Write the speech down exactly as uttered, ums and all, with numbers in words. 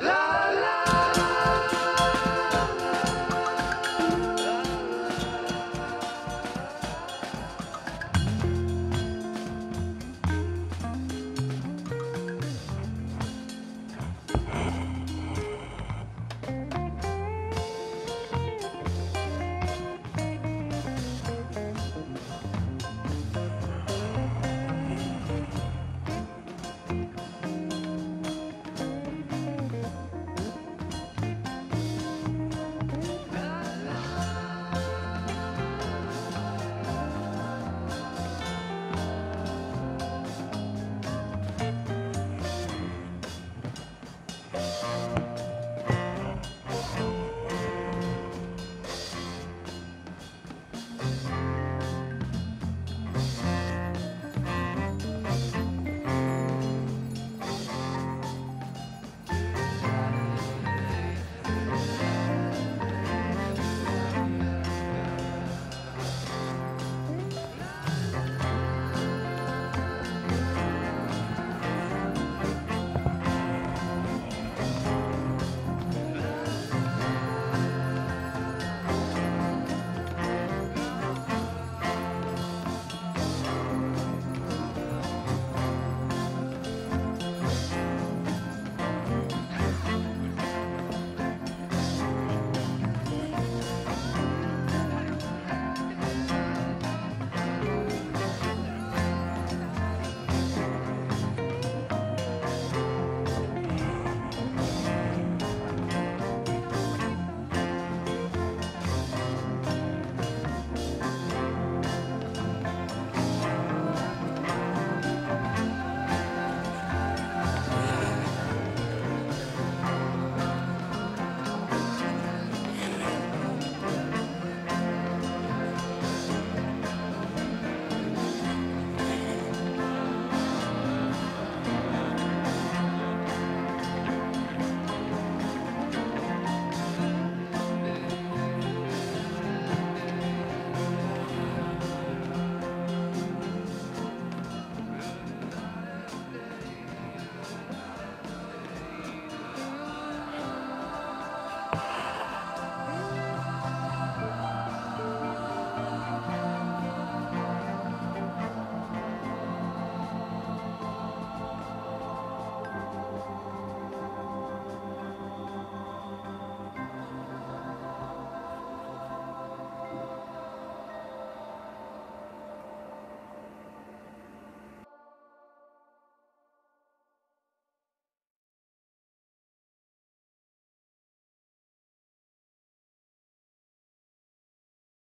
La!